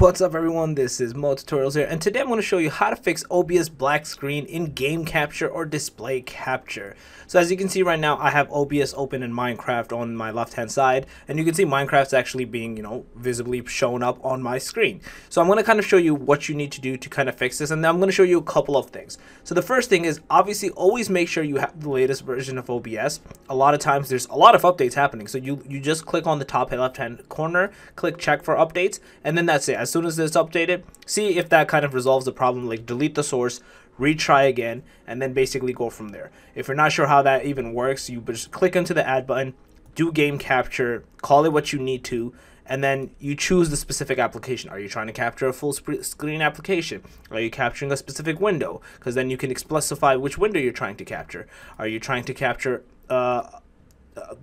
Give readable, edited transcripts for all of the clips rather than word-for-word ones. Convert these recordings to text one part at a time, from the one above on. What's up everyone, this is Moe Tutorials here, and today I'm going to show you how to fix OBS black screen in game capture or display capture. So as you can see right now, I have OBS open in Minecraft on my left hand side, and you can see Minecraft's actually being, you know, visibly shown up on my screen. So I'm going to kind of show you what you need to do to kind of fix this, and then I'm going to show you a couple of things. So the first thing is obviously always make sure you have the latest version of OBS. A lot of times there's a lot of updates happening, so you just click on the top left hand corner, click check for updates, and then that's it. As soon as it's updated, see if that kind of resolves the problem, like delete the source, retry again, and then basically go from there. If you're not sure how that even works, you just click into the add button, do game capture, call it what you need to, and then you choose the specific application. Are you trying to capture a full screen application? Are you capturing a specific window? Because then you can specify which window you're trying to capture. Are you trying to capture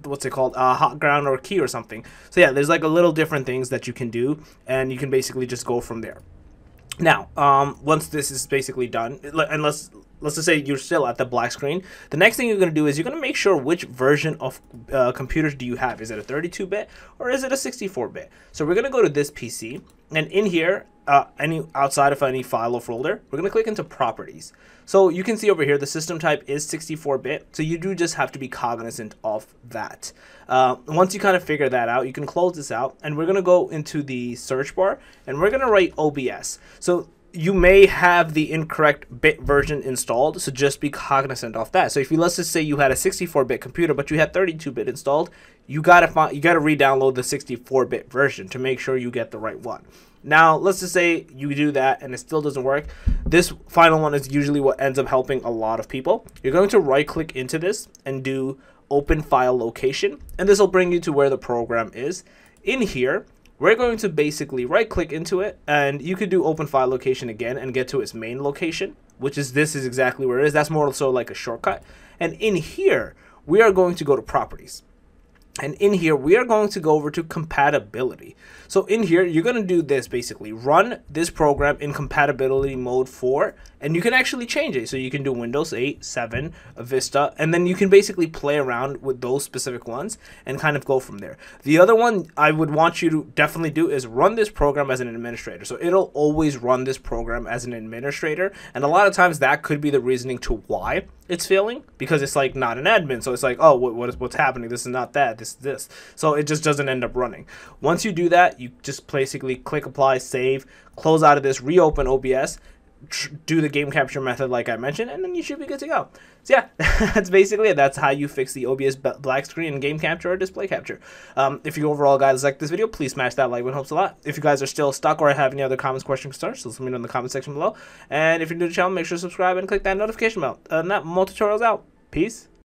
what's it called, hot ground or key or something? So yeah, there's like a little different things that you can do, and you can basically just go from there. Now once this is basically done, and let's just say you're still at the black screen, the next thing you're going to do is you're going to make sure which version of computers do you have. Is it a 32-bit or is it a 64-bit? So we're going to go to this PC, and in here, any outside of any file or folder, we're going to click into properties. So you can see over here the system type is 64-bit, so you do just have to be cognizant of that. Once you kind of figure that out, you can close this out, and we're going to go into the search bar, and we're going to write OBS. So you may have the incorrect bit version installed, so just be cognizant of that. So if you, let's just say you had a 64-bit computer but you had 32-bit installed, you gotta re-download the 64-bit version to make sure you get the right one. Now let's just say you do that and it still doesn't work. This final one is usually what ends up helping a lot of people. You're going to right click into this and do open file location, and this will bring you to where the program is. In here we're going to basically right click into it, and you could do open file location again and get to its main location, which is, this is exactly where it is. That's more so like a shortcut. And in here we are going to go to properties, and in here we are going to go over to compatibility. So in here you're going to do this, basically run this program in compatibility mode 4, and you can actually change it. So you can do Windows 8, 7, Vista, and then you can basically play around with those specific ones and kind of go from there. The other one I would want you to definitely do is run this program as an administrator. So it'll always run this program as an administrator, and a lot of times that could be the reasoning to why it's failing, because it's like not an admin, so it's like, oh, what's happening? This is not that, this. So it just doesn't end up running. Once you do that, you just basically click apply, save, close out of this, reopen OBS, do the game capture method like I mentioned, and then you should be good to go. So yeah, that's basically it. That's how you fix the OBS black screen in game capture or display capture. If you overall guys like this video, please smash that like button, helps a lot. If you guys are still stuck or have any other comments, questions, concerns, so let me know in the comment section below. And if you're new to the channel, make sure to subscribe and click that notification bell. And that Moe Tutorials out. Peace.